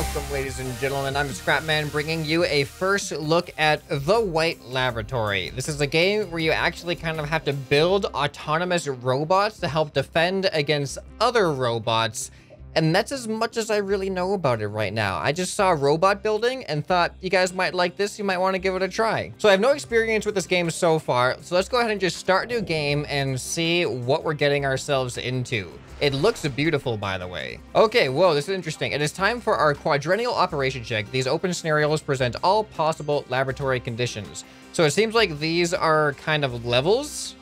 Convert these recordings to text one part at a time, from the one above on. Welcome, ladies and gentlemen. I'm Scrapman, bringing you a first look at The White Laboratory. This is a game where you actually kind of have to build autonomous robots to help defend against other robots. And that's as much as I really know about it right now. I just saw robot building and thought you guys might like this. You might want to give it a try. So I have no experience with this game so far. So let's go ahead and just start a new game and see what we're getting ourselves into. It looks beautiful, by the way. Okay, whoa, this is interesting. It is time for our quadrennial operation check. These open scenarios present all possible laboratory conditions. So it seems like these are kind of levels.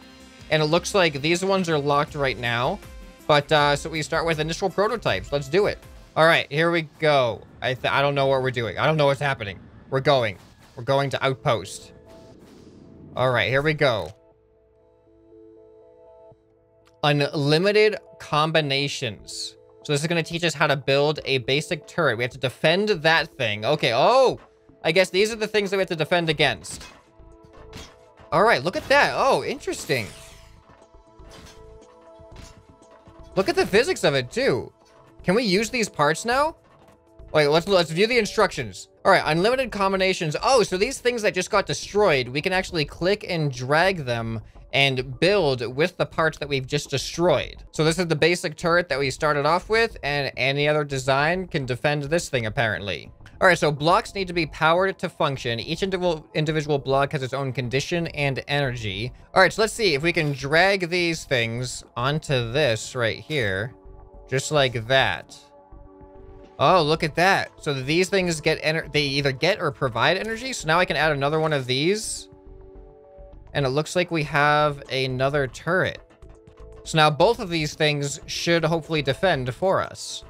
And it looks like these ones are locked right now. But so we start with initial prototypes. Let's do it. All right, here we go. I don't know what we're doing. I don't know what's happening. We're going to outpost. All right, here we go. Unlimited combinations. So this is going to teach us how to build a basic turret. We have to defend that thing. Okay. Oh, I guess these are the things that we have to defend against. All right, look at that. Oh, interesting. Look at the physics of it, too. Can we use these parts now? Wait, let's view the instructions. All right, unlimited combinations. Oh, so these things that just got destroyed, we can actually click and drag them and build with the parts that we've just destroyed. So this is the basic turret that we started off with, and any other design can defend this thing, apparently. All right, so blocks need to be powered to function. Each individual block has its own condition and energy. All right, so let's see if we can drag these things onto this right here, just like that. Oh, look at that. So these things get they either get or provide energy. So now I can add another one of these. And it looks like we have another turret. So now both of these things should hopefully defend for us.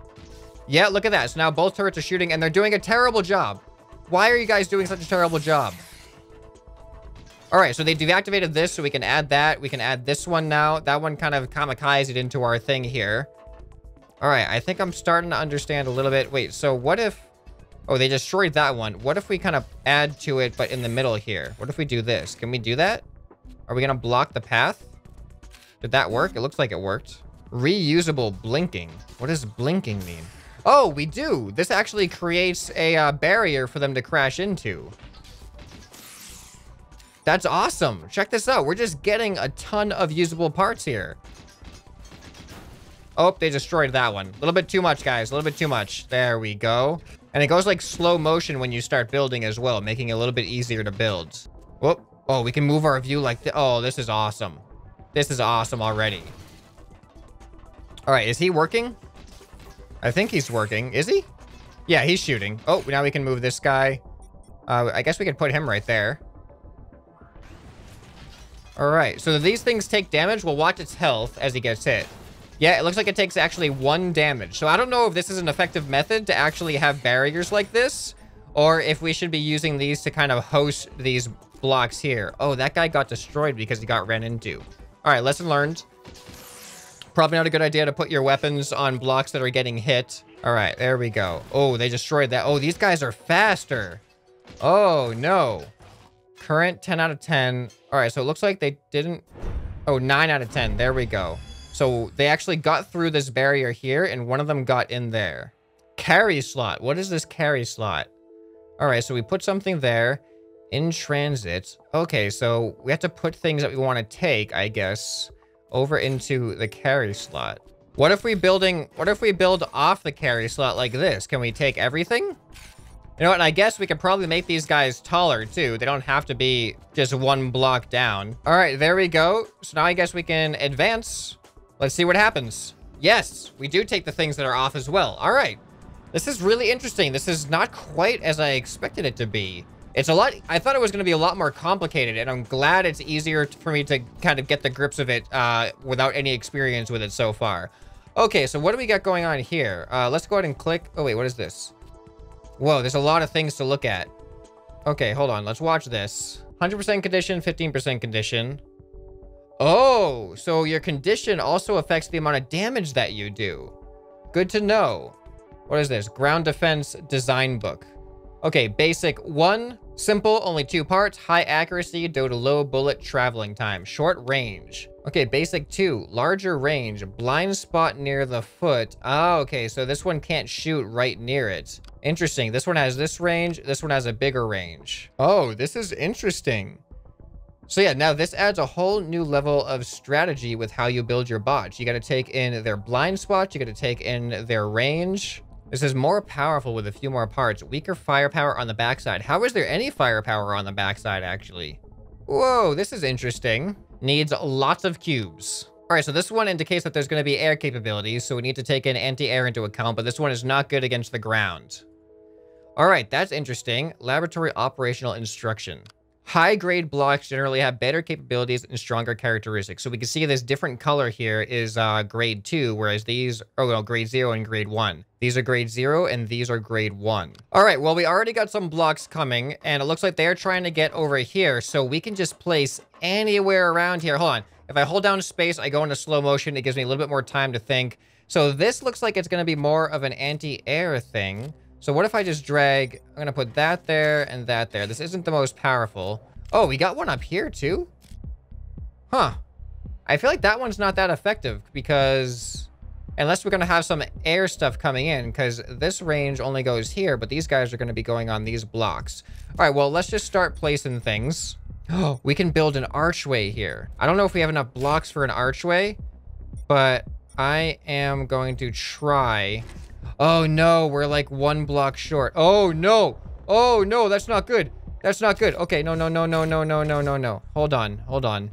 Yeah, look at that. So now both turrets are shooting and they're doing a terrible job. Why are you guys doing such a terrible job? All right, so they deactivated this so we can add that. We can add this one now. That one kind of kamikazed into our thing here. All right, I think I'm starting to understand a little bit. Wait, so what if... Oh, they destroyed that one. What if we kind of add to it, but in the middle here? What if we do this? Can we do that? Are we going to block the path? Did that work? It looks like it worked. Reusable blinking. What does blinking mean? Oh, we do. This actually creates a barrier for them to crash into. That's awesome. Check this out. We're just getting a ton of usable parts here. Oh, they destroyed that one. A little bit too much, guys. A little bit too much. There we go. And it goes like slow motion when you start building as well, making it a little bit easier to build. Whoop. Oh, we can move our view like this. Oh, this is awesome. This is awesome already. All right, is he working? I think he's working. Is he? Yeah, he's shooting. Oh, now we can move this guy. I guess we could put him right there. All right, so these things take damage. We'll watch its health as he gets hit. Yeah, it looks like it takes actually 1 damage. So I don't know if this is an effective method to actually have barriers like this, or if we should be using these to kind of host these blocks here. Oh, that guy got destroyed because he got ran into. All right, lesson learned. Probably not a good idea to put your weapons on blocks that are getting hit. All right, there we go. Oh, they destroyed that. Oh, these guys are faster. Oh, no. Current 10 out of 10. All right, so it looks like they didn't... Oh, 9 out of 10. There we go. So they actually got through this barrier here and one of them got in there. Carry slot. What is this carry slot? All right, so we put something there in transit. Okay, so we have to put things that we want to take, I guess, over into the carry slot. What if we build off the carry slot like this? Can we take everything? You know what? I guess we could probably make these guys taller too. They don't have to be just one block down. All right, there we go. So now I guess we can advance. Let's see what happens. Yes, we do take the things that are off as well. All right. This is really interesting. This is not quite as I expected it to be. It's a lot... I thought it was going to be a lot more complicated, and I'm glad it's easier for me to kind of get the grips of it without any experience with it so far. Okay, so what do we got going on here? Let's go ahead and click... Oh, wait, what is this? Whoa, there's a lot of things to look at. Okay, hold on. Let's watch this. 100% condition, 15% condition. Oh, so your condition also affects the amount of damage that you do. Good to know. What is this? Ground defense design book. Okay, basic 1. Simple, only 2 parts. High accuracy due to low bullet traveling time. Short range. Okay, basic 2. Larger range. Blind spot near the foot. Ah, okay, so this one can't shoot right near it. Interesting. This one has this range. This one has a bigger range. Oh, this is interesting. So yeah, now this adds a whole new level of strategy with how you build your bots. You got to take in their blind spots. You got to take in their range. This is more powerful with a few more parts. Weaker firepower on the backside. How is there any firepower on the backside, actually? Whoa, this is interesting. Needs lots of cubes. All right, so this one indicates that there's going to be air capabilities, so we need to take in anti-air into account, but this one is not good against the ground. All right, that's interesting. Laboratory operational instruction. High-grade blocks generally have better capabilities and stronger characteristics. So we can see this different color here is grade 2, whereas these... Oh, no, grade 0 and grade 1. These are grade 0, and these are grade 1. All right, well, we already got some blocks coming, and it looks like they're trying to get over here, so we can just place anywhere around here. Hold on. If I hold down space, I go into slow motion. It gives me a little bit more time to think. So this looks like it's going to be more of an anti-air thing. So what if I just drag, I'm going to put that there and that there. This isn't the most powerful. Oh, we got one up here too? Huh. I feel like that one's not that effective because unless we're going to have some air stuff coming in, because this range only goes here, but these guys are going to be going on these blocks. All right, well, let's just start placing things. Oh, we can build an archway here. I don't know if we have enough blocks for an archway, but I am going to try... Oh no, we're like one block short. Oh no. Oh no, that's not good. That's not good. Okay, no. Hold on.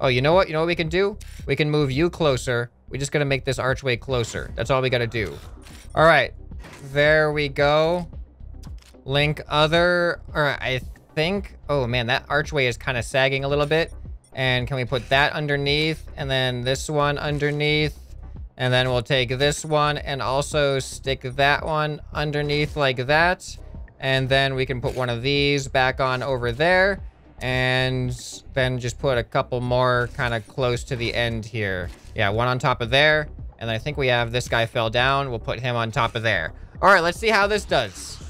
Oh, you know what? You know what we can do? We can move you closer. We just gotta make this archway closer. That's all we gotta do. All right, there we go. Link other, all right, I think, oh man, that archway is kind of sagging a little bit. And can we put that underneath and then this one underneath? And then we'll take this one and also stick that one underneath like that. And then we can put one of these back on over there. And then just put a couple more kind of close to the end here. Yeah, one on top of there. And then I think we have this guy fell down. We'll put him on top of there. All right, let's see how this does.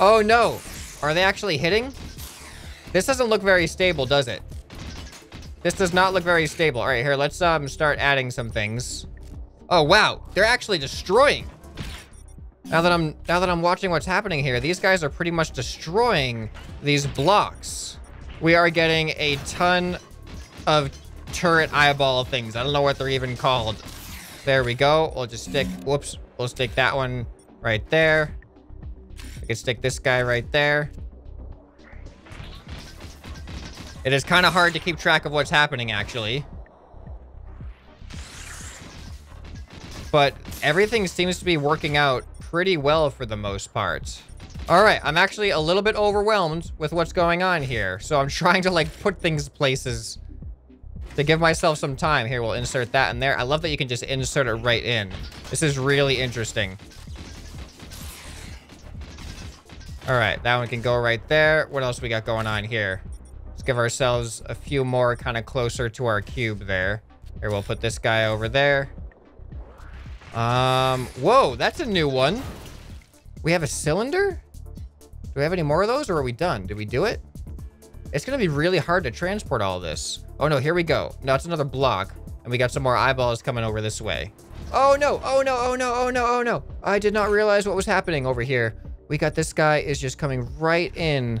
Oh no. Are they actually hitting? This doesn't look very stable, does it? This does not look very stable. All right, here, let's start adding some things. Oh wow, they're actually destroying. Now that I'm watching what's happening here, these guys are pretty much destroying these blocks. We are getting a ton of turret eyeball things. I don't know what they're even called. There we go. We'll just stick, whoops. We'll stick that one right there. We can stick this guy right there. It is kind of hard to keep track of what's happening, actually. But everything seems to be working out pretty well for the most part. All right, I'm actually a little bit overwhelmed with what's going on here. So I'm trying to, like, put things places to give myself some time. Here, we'll insert that in there. I love that you can just insert it right in. This is really interesting. All right, that one can go right there. What else we got going on here? Give ourselves a few more kind of closer to our cube there. Here, we'll put this guy over there. Whoa, that's a new one. We have a cylinder? Do we have any more of those or are we done? Did we do it? It's gonna be really hard to transport all this. Oh no, here we go. No, it's another block. And we got some more eyeballs coming over this way. Oh no, oh no, oh no, oh no, oh no. I did not realize what was happening over here. We got this guy is just coming right in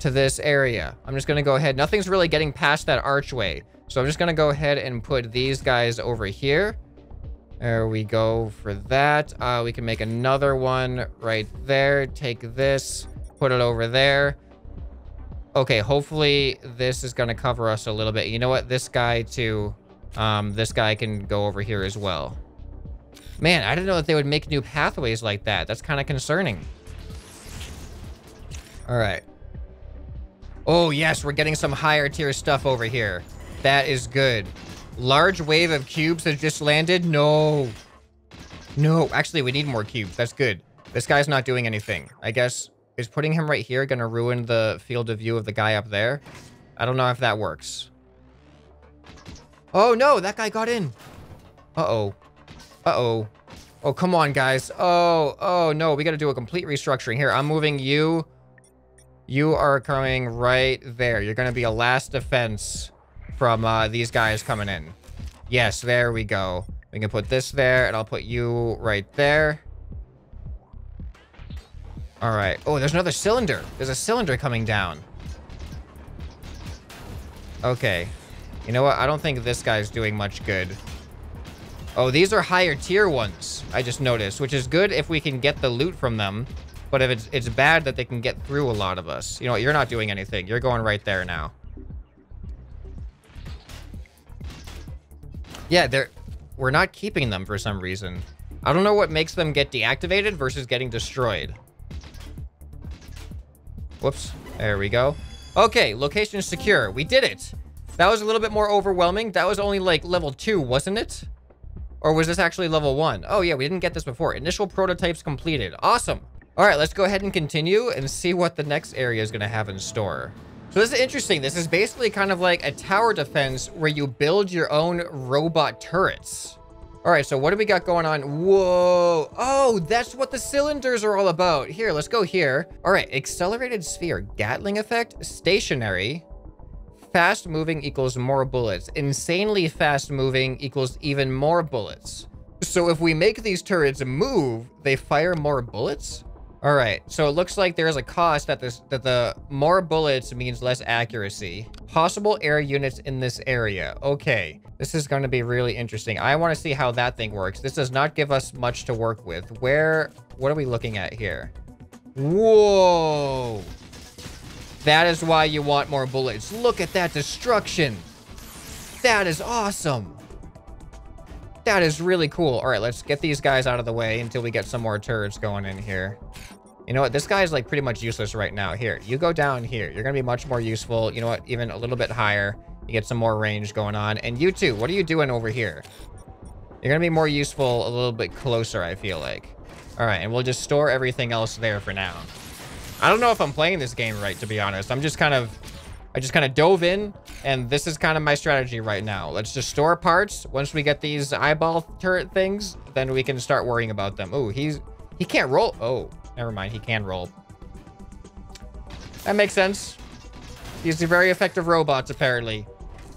to this area. I'm just gonna go ahead. Nothing's really getting past that archway. So I'm just gonna go ahead and put these guys over here. There we go for that. We can make another one right there. Take this, put it over there. Okay, hopefully this is gonna cover us a little bit. You know what? This guy too. This guy can go over here as well. Man, I didn't know that they would make new pathways like that. That's kind of concerning. All right. Oh yes, we're getting some higher tier stuff over here. That is good. Large wave of cubes that just landed? No. No, actually we need more cubes. That's good. This guy's not doing anything. I guess, is putting him right here gonna ruin the field of view of the guy up there? I don't know if that works. Oh no, that guy got in. Uh-oh. Uh-oh. Oh, come on guys. Oh no, we gotta do a complete restructuring here. I'm moving you. You are coming right there. You're going to be a last defense from these guys coming in. Yes, there we go. We can put this there, and I'll put you right there. All right. Oh, there's another cylinder. There's a cylinder coming down. Okay. You know what? I don't think this guy's doing much good. Oh, these are higher tier ones, I just noticed, which is good if we can get the loot from them. But if it's bad that they can get through a lot of us. You know what? You're not doing anything. You're going right there now. Yeah, we're not keeping them for some reason. I don't know what makes them get deactivated versus getting destroyed. Whoops. There we go. Okay, location secure. We did it. That was a little bit more overwhelming. That was only like level 2, wasn't it? Or was this actually level 1? Oh yeah, we didn't get this before. Initial prototypes completed. Awesome. All right, let's go ahead and continue and see what the next area is going to have in store. So this is interesting. This is basically kind of like a tower defense where you build your own robot turrets. All right, so what do we got going on? Whoa. Oh, that's what the cylinders are all about. Here, let's go here. All right, accelerated sphere, Gatling effect, stationary. Fast moving equals more bullets. Insanely fast moving equals even more bullets. So if we make these turrets move, they fire more bullets? All right, so it looks like there's a cost that the more bullets means less accuracy. Possible air units in this area. Okay, this is gonna be really interesting. I wanna see how that thing works. This does not give us much to work with. What are we looking at here? Whoa! That is why you want more bullets. Look at that destruction. That is awesome. That is really cool. All right, let's get these guys out of the way until we get some more turrets going in here. You know what? This guy is like pretty much useless right now. Here, you go down here. You're going to be much more useful. You know what? Even a little bit higher. You get some more range going on. And you too. What are you doing over here? You're going to be more useful a little bit closer, I feel like. All right, and we'll just store everything else there for now. I don't know if I'm playing this game right, to be honest. I just kind of dove in, and this is kind of my strategy right now. Let's just store parts. Once we get these eyeball turret things, then we can start worrying about them. Ooh, he can't roll. Oh, never mind. He can roll. That makes sense. These are very effective robots, apparently.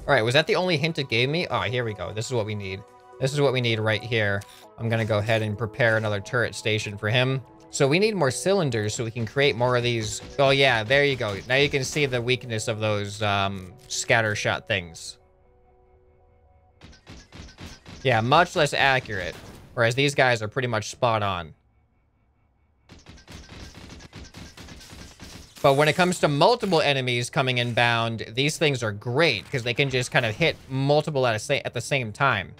All right, was that the only hint it gave me? Oh, here we go. This is what we need. This is what we need right here. I'm going to go ahead and prepare another turret station for him. So we need more cylinders so we can create more of these. Oh yeah, there you go. Now you can see the weakness of those scattershot things. Yeah, much less accurate. Whereas these guys are pretty much spot on. But when it comes to multiple enemies coming inbound, these things are great because they can just kind of hit multiple at the same time.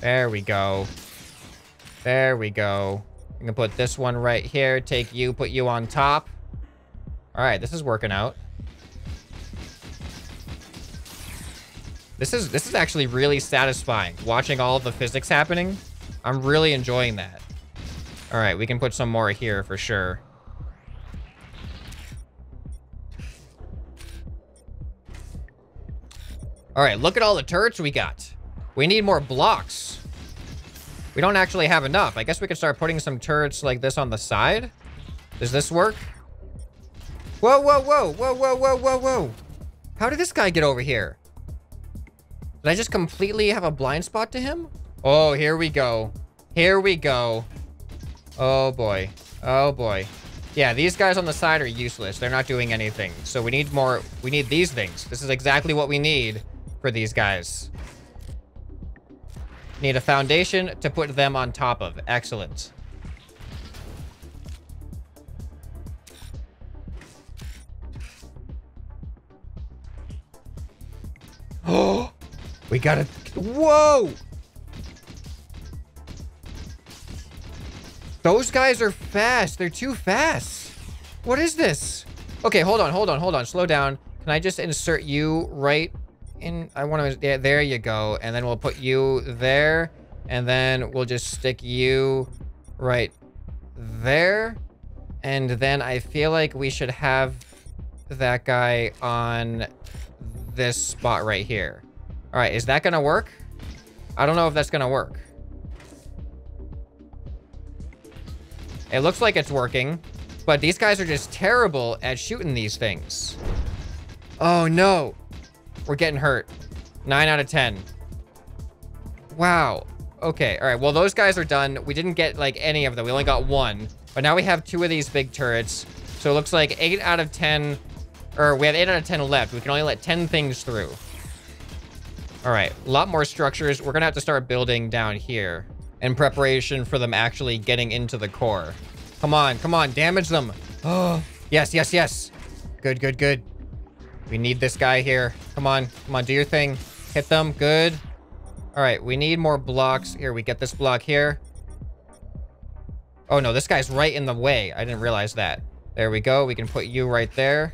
There we go. There we go. I'm gonna put this one right here. Take you, put you on top. All right, this is working out. This is actually really satisfying, watching all the physics happening. I'm really enjoying that. All right, we can put some more here for sure. All right, look at all the turrets we got. We need more blocks. We don't actually have enough. I guess we could start putting some turrets like this on the side. Does this work? Whoa, whoa, whoa, whoa, whoa, whoa, whoa, whoa. How did this guy get over here? Did I just completely have a blind spot to him? Oh, here we go. Here we go. Oh boy. Oh boy. Yeah, these guys on the side are useless. They're not doing anything. So we need more. We need these things. This is exactly what we need for these guys. Need a foundation to put them on top of. Excellent. Oh, we got it. Whoa. Those guys are fast. They're too fast. What is this? Okay, hold on, hold on, hold on. Slow down. Can I just insert you right in? I want to, yeah, there you go. And then we'll put you there. And then we'll just stick you right there. And then I feel like we should have that guy on this spot right here. All right, is that going to work? I don't know if that's going to work. It looks like it's working, but these guys are just terrible at shooting these things. Oh no. We're getting hurt. 9 out of 10. Wow. Okay, all right. Well, those guys are done. We didn't get, like, any of them. We only got one. But now we have two of these big turrets. So it looks like 8 out of 10... Or we have 8 out of 10 left. We can only let 10 things through. All right, a lot more structures. We're going to have to start building down here in preparation for them actually getting into the core. Come on, come on, damage them. Oh, yes, yes, yes. Good, good, good. We need this guy here. Come on, come on, do your thing. Hit them, good. All right, we need more blocks. Here, we get this block here. Oh no, this guy's right in the way. I didn't realize that. There we go, we can put you right there.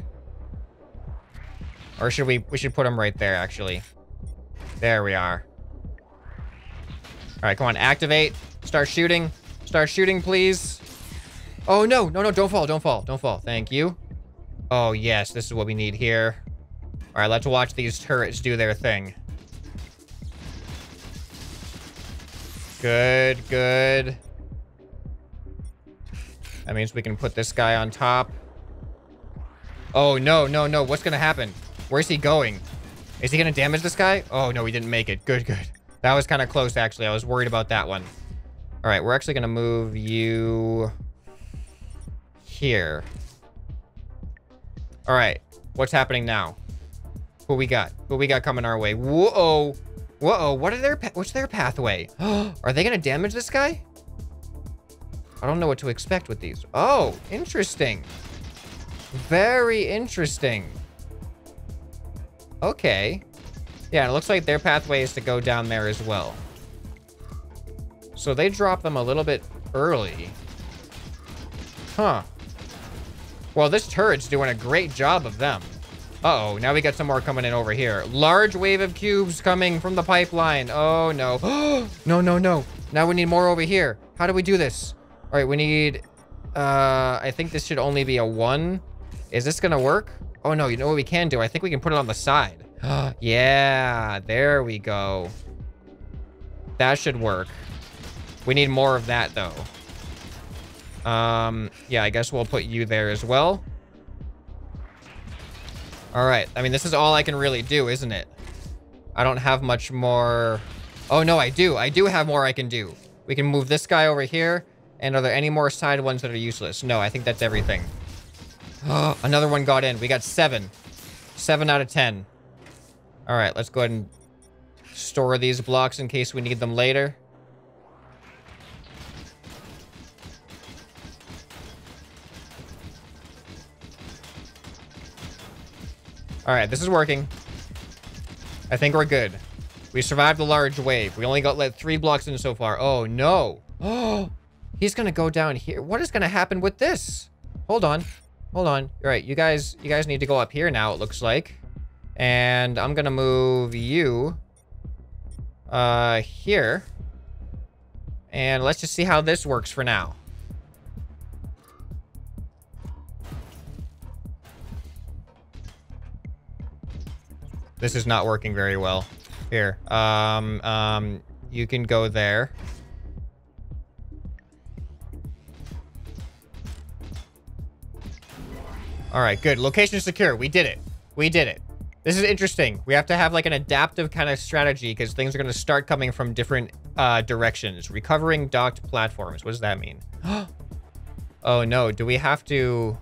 Or should we should put him right there, actually. There we are. All right, come on, activate. Start shooting. Start shooting, please. Oh, no, no, no, don't fall, don't fall, don't fall. Thank you. Oh, yes, this is what we need here. All right, let's watch these turrets do their thing. Good, good. That means we can put this guy on top. Oh, no, no, no, what's gonna happen? Where's he going? Is he gonna damage this guy? Oh, no, he didn't make it. Good, good. That was kind of close, actually. I was worried about that one. All right, we're actually gonna move you here. All right, what's happening now? Who we got? Who we got coming our way? Whoa, whoa, what's their pathway? Are they gonna damage this guy? I don't know what to expect with these. Oh, interesting. Very interesting. Okay. Yeah, it looks like their pathway is to go down there as well. So they drop them a little bit early. Huh. Well, this turret's doing a great job of them. Uh-oh, now we got some more coming in over here. Large wave of cubes coming from the pipeline. Oh, no. No, no, no. Now we need more over here. How do we do this? All right, we need... I think this should only be a 1. Is this gonna work? Oh no, you know what we can do? I think we can put it on the side. Yeah, there we go. That should work. We need more of that though. Yeah, I guess we'll put you there as well. All right, I mean, this is all I can really do, isn't it? I don't have much more. Oh no, I do. I do have more I can do. We can move this guy over here. And are there any more side ones that are useless? No, I think that's everything. Oh, another one got in. We got 7. 7 out of 10. All right, let's go ahead and store these blocks in case we need them later. All right, this is working. I think we're good. We survived the large wave. We only got let 3 blocks in so far. Oh, no. Oh. He's gonna go down here. What is gonna happen with this? Hold on, hold on. All right, you guys need to go up here now, it looks like. And I'm gonna move you here. And let's just see how this works for now. This is not working very well. Here, you can go there. All right, good. Location secure. We did it. We did it. This is interesting. We have to have like an adaptive kind of strategy because things are going to start coming from different directions. Recovering docked platforms. What does that mean? Oh, no. Do we have to...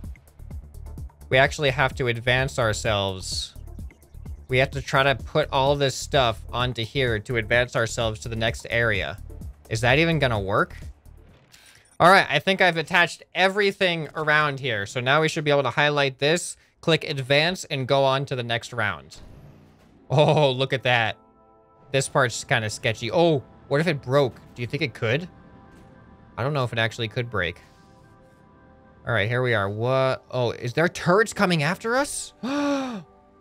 We actually have to advance ourselves. We have to try to put all this stuff onto here to advance ourselves to the next area. Is that even going to work? All right, I think I've attached everything around here. So now we should be able to highlight this, click advance, and go on to the next round. Oh, look at that. This part's kind of sketchy. Oh, what if it broke? Do you think it could? I don't know if it actually could break. All right, here we are. What? Oh, is there turrets coming after us?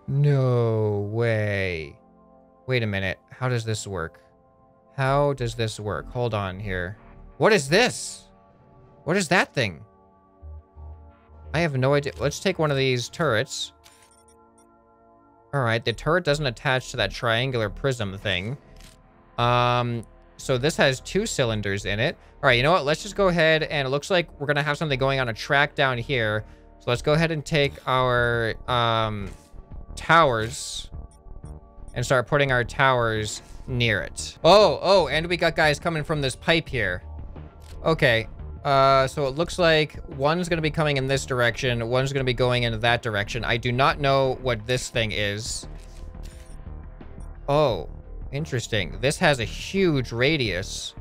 No way. Wait a minute. How does this work? How does this work? Hold on here. What is this? What is that thing? I have no idea. Let's take one of these turrets. All right, the turret doesn't attach to that triangular prism thing. So this has 2 cylinders in it. All right, you know what? Let's just go ahead and it looks like we're gonna have something going on a track down here. So let's go ahead and take our towers and start putting our towers near it. Oh, and we got guys coming from this pipe here. Okay. So it looks like one's gonna be coming in this direction, one's gonna be going into that direction. I do not know what this thing is. Oh, interesting. This has a huge radius.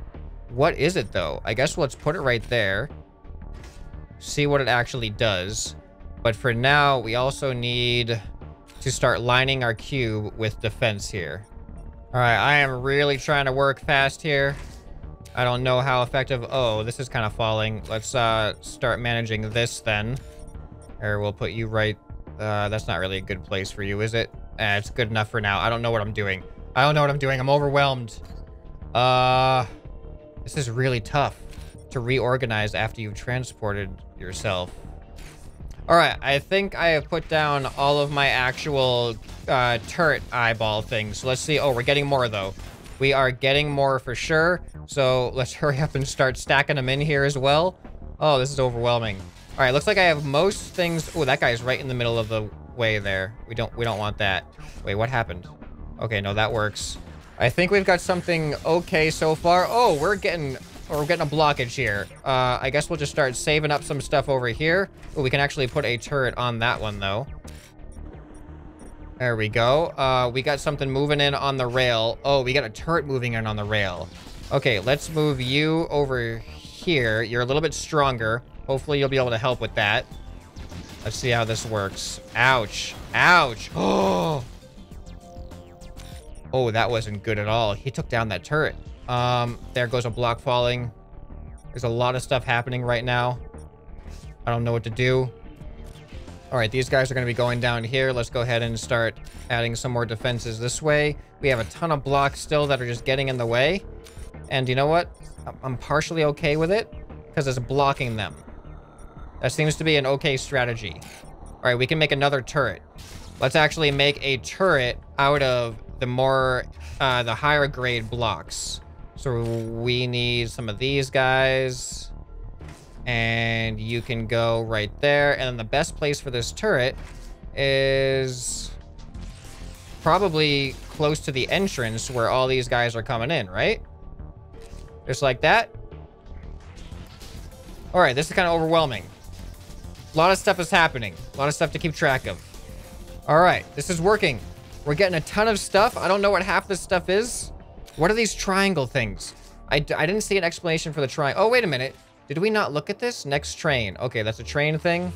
What is it, though? I guess let's put it right there. See what it actually does. But for now, we also need to start lining our cube with defense here. All right, I am really trying to work fast here. I don't know how effective... Oh, this is kind of falling. Let's start managing this then. Or we'll put you right... that's not really a good place for you, is it? Eh, it's good enough for now. I don't know what I'm doing. I'm overwhelmed. This is really tough to reorganize after you've transported yourself. All right, I think I have put down all of my actual turret eyeball things. Let's see. Oh, we're getting more, though. We are getting more for sure, so let's hurry up and start stacking them in here as well. Oh, this is overwhelming. All right, looks like I have most things. Oh, that guy's right in the middle of the way there. We don't want that. Wait, what happened? Okay, no, that works. I think we've got something okay so far. Oh, we're getting a blockage here. I guess we'll just start saving up some stuff over here. Oh, we can actually put a turret on that one though. There we go. We got something moving in on the rail. Oh, we got a turret moving in on the rail. Okay, let's move you over here. You're a little bit stronger. Hopefully you'll be able to help with that. Let's see how this works. Ouch. Ouch. Oh. Oh, that wasn't good at all. He took down that turret. There goes a block falling. There's a lot of stuff happening right now. I don't know what to do. All right, these guys are going to be going down here. Let's go ahead and start adding some more defenses this way. We have a ton of blocks still that are just getting in the way. And you know what? I'm partially okay with it because it's blocking them. That seems to be an okay strategy. All right, we can make another turret. Let's actually make a turret out of the more, the higher grade blocks. So we need some of these guys. And you can go right there. And then the best place for this turret is probably close to the entrance where all these guys are coming in, right? Just like that. All right, this is kind of overwhelming. A lot of stuff is happening. A lot of stuff to keep track of. All right, this is working. We're getting a ton of stuff. I don't know what half this stuff is. What are these triangle things? I didn't see an explanation for the triangle. Oh, wait a minute. Did we not look at this? Next train. Okay, that's a train thing.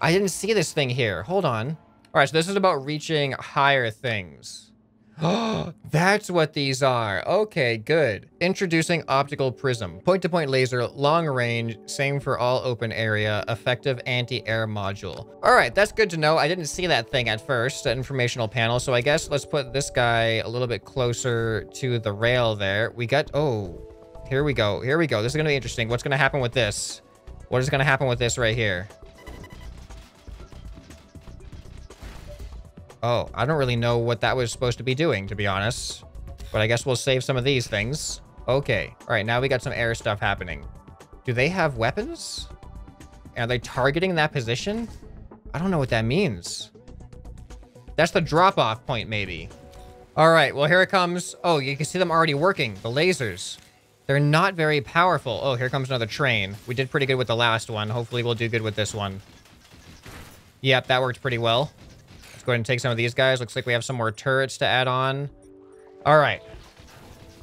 I didn't see this thing here. Hold on. All right, so this is about reaching higher things. Oh, that's what these are. Okay, good. Introducing optical prism. Point-to-point laser, long range, same for all open area, effective anti-air module. All right, that's good to know. I didn't see that thing at first, that informational panel. So I guess let's put this guy a little bit closer to the rail there. We got... Oh... Here we go. Here we go. This is going to be interesting. What's going to happen with this? What is going to happen with this right here? Oh, I don't really know what that was supposed to be doing, to be honest. But I guess we'll save some of these things. Okay. All right. Now we got some air stuff happening. Do they have weapons? Are they targeting that position? I don't know what that means. That's the drop-off point, maybe. All right. Well, here it comes. Oh, you can see them already working. The lasers. They're not very powerful. Oh, here comes another train. We did pretty good with the last one. Hopefully we'll do good with this one. Yep, that worked pretty well. Let's go ahead and take some of these guys. Looks like we have some more turrets to add on. All right.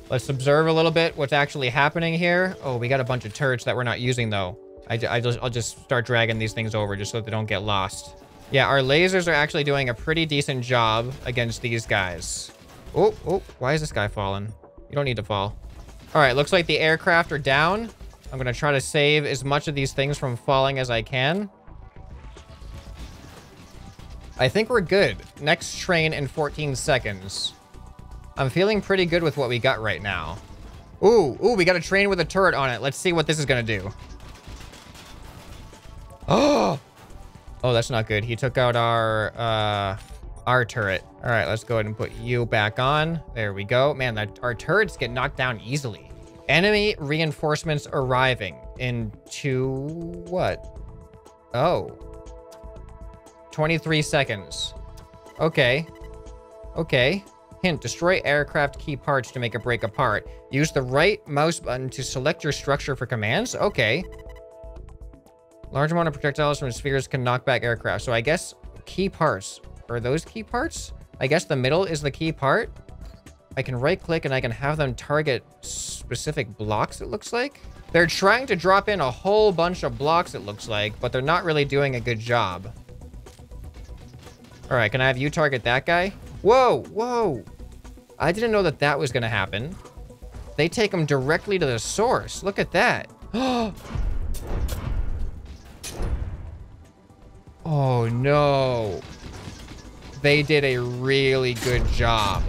Let's observe a little bit what's actually happening here. Oh, we got a bunch of turrets that we're not using, though. I'll just start dragging these things over just so that they don't get lost. Yeah, our lasers are actually doing a pretty decent job against these guys. Oh, why is this guy falling? You don't need to fall. All right, looks like the aircraft are down. I'm going to try to save as much of these things from falling as I can. I think we're good. Next train in 14 seconds. I'm feeling pretty good with what we got right now. Ooh, we got a train with a turret on it. Let's see what this is going to do. Oh, that's not good. He took out our turret. All right, let's go ahead and put you back on. There we go. Man, our turrets get knocked down easily. Enemy reinforcements arriving in what? Oh. 23 seconds. Okay. Hint, destroy aircraft key parts to make it break apart. Use the right mouse button to select your structure for commands. Okay. Large amount of projectiles from spheres can knock back aircraft. So I guess key parts. Are those key parts? I guess the middle is the key part. I can right-click and I can have them target specific blocks, it looks like. They're trying to drop in a whole bunch of blocks, it looks like, but they're not really doing a good job. All right, can I have you target that guy? Whoa, whoa. I didn't know that that was gonna happen. They take them directly to the source. Look at that. Oh, no. They did a really good job.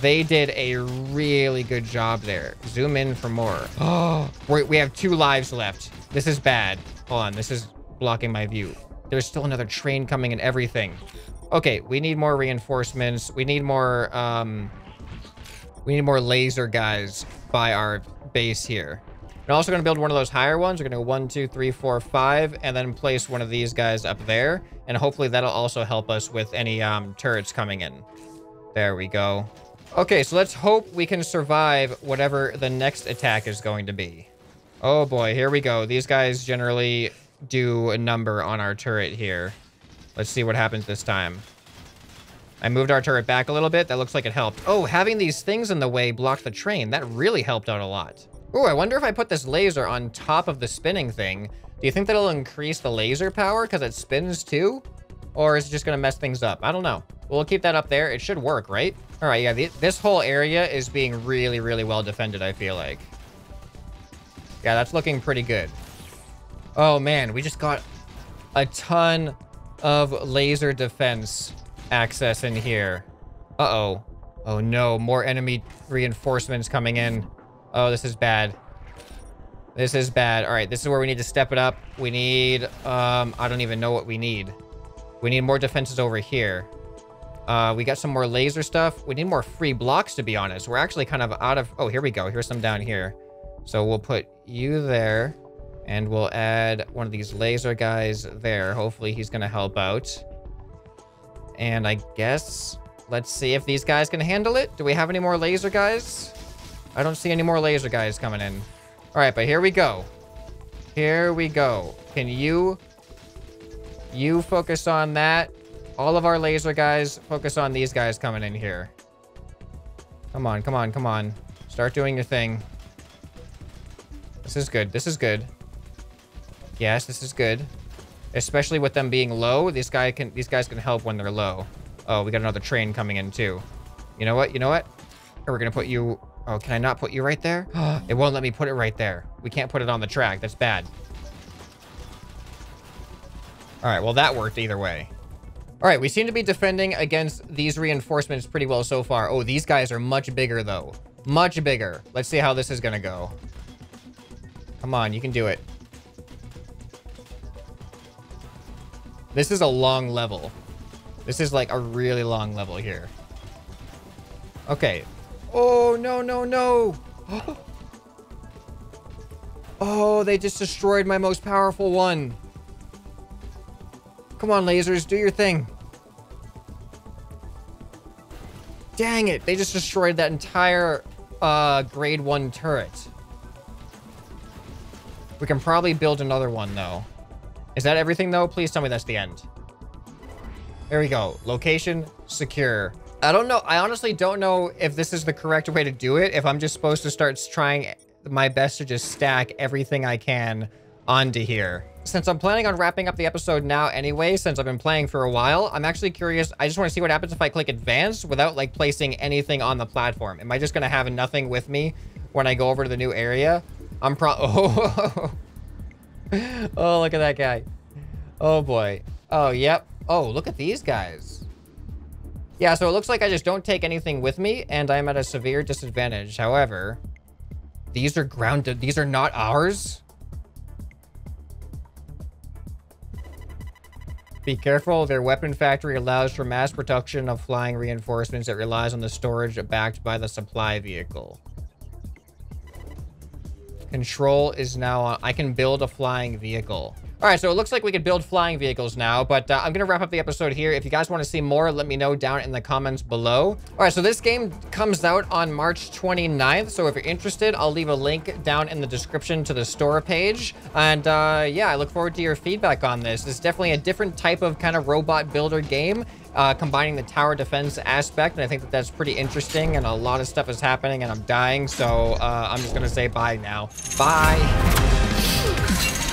They did a really good job there. Zoom in for more. Oh, we have 2 lives left. This is bad. Hold on, this is blocking my view. There's still another train coming and everything. Okay, we need more reinforcements. We need more laser guys by our base here. We're also gonna build one of those higher ones. We're gonna go 1, 2, 3, 4, 5, and then place one of these guys up there. And hopefully that'll also help us with any turrets coming in. There we go. Okay, so let's hope we can survive whatever the next attack is going to be. Oh boy, here we go. These guys generally do a number on our turret here. Let's see what happens this time. I moved our turret back a little bit. That looks like it helped. Oh, having these things in the way blocked the train. That really helped out a lot. Ooh, I wonder if I put this laser on top of the spinning thing. Do you think that'll increase the laser power because it spins too? Or is it just gonna mess things up? I don't know. We'll keep that up there. It should work, right? All right, yeah, this whole area is being really, really well defended, I feel like. Yeah, that's looking pretty good. Oh, man, we just got a ton of laser defense access in here. Uh-oh. Oh, no, more enemy reinforcements coming in. Oh, this is bad. This is bad. All right, this is where we need to step it up. We need... I don't even know what we need. We need more defenses over here. We got some more laser stuff. We need more free blocks, to be honest. We're actually kind of out of... Oh, here we go. Here's some down here. So we'll put you there. And we'll add one of these laser guys there. Hopefully he's going to help out. And I guess... Let's see if these guys can handle it. Do we have any more laser guys? I don't see any more laser guys coming in. All right, but here we go. Here we go. Can you... You focus on that. All of our laser guys, focus on these guys coming in here. Come on, come on, come on. Start doing your thing. This is good. This is good. Yes, this is good. Especially with them being low, these guys can help when they're low. Oh, we got another train coming in too. You know what? You know what? We're gonna put you... Oh, can I not put you right there? It won't let me put it right there. We can't put it on the track. That's bad. All right, well, that worked either way. All right, we seem to be defending against these reinforcements pretty well so far. Oh, these guys are much bigger, though. Much bigger. Let's see how this is going to go. Come on, you can do it. This is a long level. This is, like, a really long level here. Okay. Oh, no, no, no. Oh, they just destroyed my most powerful one. Come on, lasers, do your thing. Dang it, they just destroyed that entire grade 1 turret. We can probably build another one, though. Is that everything, though? Please tell me that's the end. There we go. Location, secure. I don't know. I honestly don't know if this is the correct way to do it, if I'm just supposed to start trying my best to just stack everything I can onto here. Since I'm planning on wrapping up the episode now anyway, since I've been playing for a while, I'm actually curious. I just want to see what happens if I click advance without, like, placing anything on the platform. Am I just going to have nothing with me when I go over to the new area? I'm oh. Oh, look at that guy. Oh, boy. Oh, yep. Oh, look at these guys. Yeah, so it looks like I just don't take anything with me, and I'm at a severe disadvantage. However, these are grounded. These are not ours. Be careful, their weapon factory allows for mass production of flying reinforcements that relies on the storage backed by the supply vehicle. Control is now on. I can build a flying vehicle. All right, so it looks like we could build flying vehicles now, but I'm going to wrap up the episode here. If you guys want to see more, let me know down in the comments below. All right, so this game comes out on March 29th. So if you're interested, I'll leave a link down in the description to the store page. And yeah, I look forward to your feedback on this. It's definitely a different type of kind of robot builder game, combining the tower defense aspect. And I think that that's pretty interesting, and a lot of stuff is happening and I'm dying. So I'm just going to say bye now. Bye.